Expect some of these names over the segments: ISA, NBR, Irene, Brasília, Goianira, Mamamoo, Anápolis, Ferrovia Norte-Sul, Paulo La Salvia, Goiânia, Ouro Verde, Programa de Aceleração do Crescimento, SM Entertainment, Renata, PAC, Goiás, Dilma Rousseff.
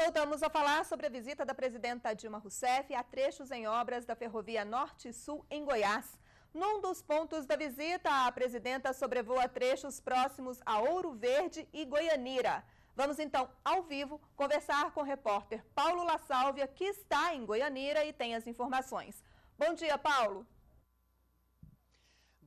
Voltamos a falar sobre a visita da presidenta Dilma Rousseff a trechos em obras da Ferrovia Norte-Sul em Goiás. Num dos pontos da visita, a presidenta sobrevoa trechos próximos a Ouro Verde e Goianira. Vamos então, ao vivo, conversar com o repórter Paulo La Salvia, que está em Goianira e tem as informações. Bom dia, Paulo.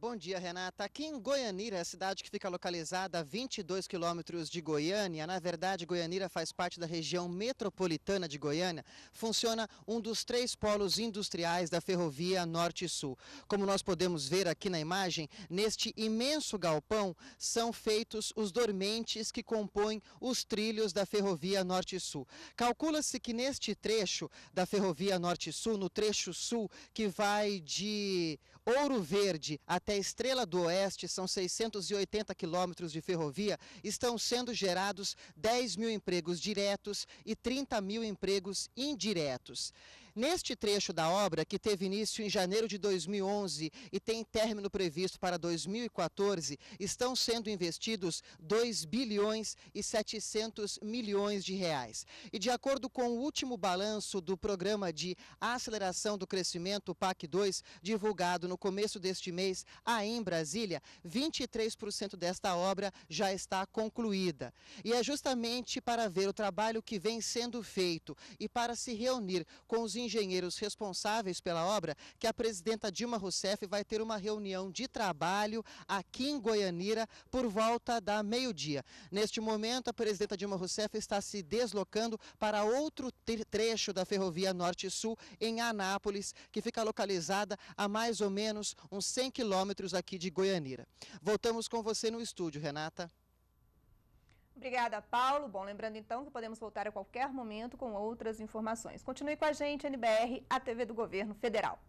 Bom dia, Renata. Aqui em Goianira, a cidade que fica localizada a 22 quilômetros de Goiânia, na verdade, Goianira faz parte da região metropolitana de Goiânia, funciona um dos três polos industriais da Ferrovia Norte-Sul. Como nós podemos ver aqui na imagem, neste imenso galpão são feitos os dormentes que compõem os trilhos da Ferrovia Norte-Sul. Calcula-se que neste trecho da Ferrovia Norte-Sul, no trecho sul, que vai de Ouro Verde até a Estrela do Oeste, são 680 quilômetros de ferrovia, estão sendo gerados 10 mil empregos diretos e 30 mil empregos indiretos. Neste trecho da obra, que teve início em janeiro de 2011 e tem término previsto para 2014, estão sendo investidos 2 bilhões e 700 milhões de reais. E de acordo com o último balanço do Programa de Aceleração do Crescimento, PAC 2, divulgado no começo deste mês, aí em Brasília, 23% desta obra já está concluída. E é justamente para ver o trabalho que vem sendo feito e para se reunir com os engenheiros responsáveis pela obra que a presidenta Dilma Rousseff vai ter uma reunião de trabalho aqui em Goianira por volta da meio-dia. Neste momento, a presidenta Dilma Rousseff está se deslocando para outro trecho da Ferrovia Norte-Sul em Anápolis, que fica localizada a mais ou menos uns 100 quilômetros aqui de Goianira. Voltamos com você no estúdio, Renata. Obrigada, Paulo. Bom, lembrando então que podemos voltar a qualquer momento com outras informações. Continue com a gente, NBR, a TV do Governo Federal.